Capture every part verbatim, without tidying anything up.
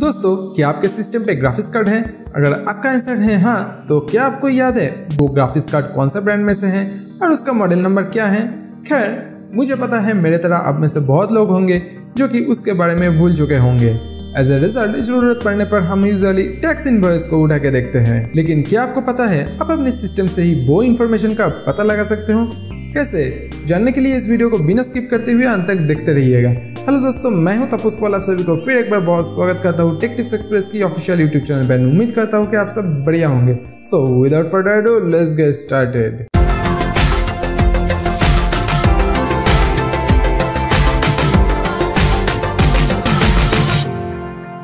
दोस्तों क्या आपके सिस्टम पे ग्राफिक्स कार्ड है? अगर आपका आंसर है हाँ, तो क्या आपको याद है वो ग्राफिक्स कार्ड कौन सा ब्रांड में से है और उसका मॉडल नंबर क्या है? खैर मुझे पता है मेरे तरह आप में से बहुत लोग होंगे जो कि उसके बारे में भूल चुके होंगे। एज ए रिजल्ट जरूरत पड़ने पर हम यूजुअली टैक्स इनवॉइस को उठा के देखते हैं, लेकिन क्या आपको पता है आप अपने सिस्टम से ही वो इन्फॉर्मेशन का पता लगा सकते हो? कैसे? जानने के लिए इस वीडियो को बिना स्किप करते हुए अंत तक देखते रहिएगा। हेलो दोस्तों, मैं हूं तापस पॉल, आप सभी को फिर एक बार बहुत स्वागत करता हूं टेक टिप्स एक्सप्रेस की ऑफिशियल यूट्यूब चैनल पर। उम्मीद करता हूं कि आप सब बढ़िया होंगे। So without further ado let's get started.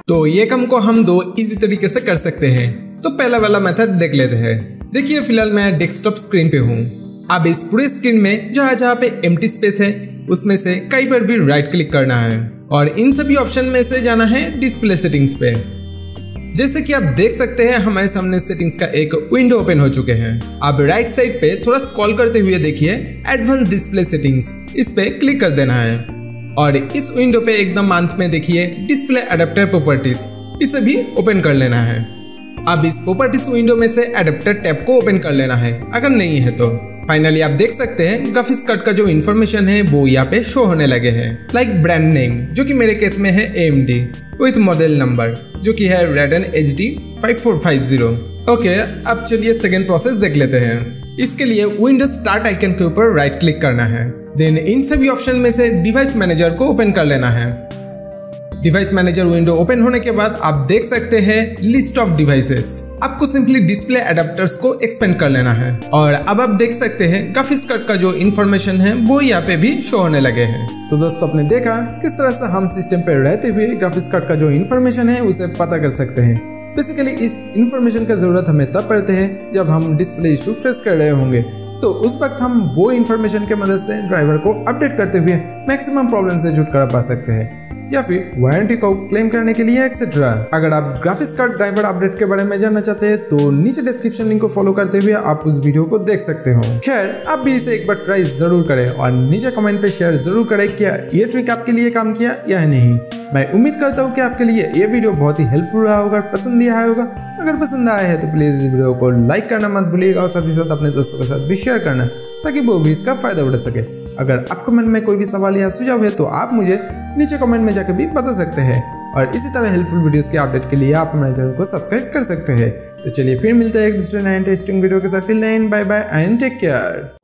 तो ये काम को हम दो इजी तरीके से कर सकते हैं। तो पहला वाला मेथड देख लेते हैं। देखिए फिलहाल मैं डेस्कटॉप स्क्रीन पे हूँ। अब इस पूरे स्क्रीन में जहाँ जहाँ पे एम्प्टी स्पेस है उसमें से कहीं पर भी राइट क्लिक करना है और इन सभी ऑप्शन में से जाना है डिस्प्ले सेटिंग्स पे। जैसे कि आप देख सकते हैं हमारे सामने सेटिंग्स का एक विंडो ओपन हो चुके हैं। आप राइट साइड पे थोड़ा स्क्रॉल करते हुए देखिए एडवांस डिस्प्ले सेटिंग्स, इस पे क्लिक कर देना है और इस विंडो पे एकदम अंत में देखिए डिस्प्ले एडेप्टर प्रॉपर्टीज, इसे भी ओपन कर लेना है। अब इस प्रॉपर्टीज विंडो में से एडेप्टर टैब को ओपन कर लेना है अगर नहीं है तो। फाइनली आप देख सकते हैं ग्राफिक्स कार्ड का जो इन्फॉर्मेशन है वो यहाँ पे शो होने लगे हैं, लाइक ब्रांड नेम जो कि मेरे केस में है A M D with model number जो कि है Radeon H D five four five zero. Okay, अब चलिए सेकेंड प्रोसेस देख लेते हैं। इसके लिए विंडोज स्टार्ट आइकन के ऊपर राइट क्लिक करना है, देन इन सभी ऑप्शन में से डिवाइस मैनेजर को ओपन कर लेना है। डिवाइस मैनेजर विंडो ओपन होने के बाद आप देख सकते हैं लिस्ट ऑफ डिवाइसेस। आपको सिंपली डिस्प्ले एडेप्टर्स को एक्सपेंड कर लेना है और अब आप देख सकते हैं ग्राफिक्स कार्ड का जो इन्फॉर्मेशन है वो यहाँ पे भी शो होने लगे हैं। तो दोस्तों आपने देखा किस तरह से हम सिस्टम पे रहते हुए ग्राफिक्स कार्ड का जो इन्फॉर्मेशन है उसे पता कर सकते हैं। बेसिकली इस इन्फॉर्मेशन का जरूरत हमें तब पड़ते हैं जब हम डिस्प्ले इशू फेस कर रहे होंगे, तो उस वक्त हम वो इन्फॉर्मेशन के मदद से ड्राइवर को अपडेट करते हुए मैक्सिमम प्रॉब्लम से छुटकारा पा सकते हैं या फिर वारंटी को क्लेम करने के लिए एक्सेट्रा। अगर आप ग्राफिक्स कार्ड ड्राइवर अपडेट के बारे में जानना चाहते हैं तो नीचे डिस्क्रिप्शन लिंक को फॉलो करते हुए आप उस वीडियो को देख सकते हो। खैर आप भी इसे एक बार ट्राई जरूर करें और नीचे कमेंट पे शेयर जरूर करें क्या ये ट्रिक आपके लिए काम किया या नहीं। मैं उम्मीद करता हूँ कि आपके लिए ये वीडियो बहुत ही हेल्पफुल रहा होगा, पसंद भी आया होगा। अगर पसंद आया है तो प्लीज़ इस वीडियो को लाइक करना मत भूलिएगा और साथ ही साथ अपने दोस्तों के साथ भी शेयर करना ताकि वो भी इसका फायदा उठा सके। अगर आपको मन में कोई भी सवाल या सुझाव है तो आप मुझे नीचे कमेंट में जाकर भी बता सकते हैं और इसी तरह हेल्पफुल वीडियोस के अपडेट के लिए आप हमारे चैनल को सब्सक्राइब कर सकते हैं। तो चलिए फिर मिलते हैं एक दूसरे नए इंटरेस्टिंग वीडियो के साथ। Till then bye bye and take care.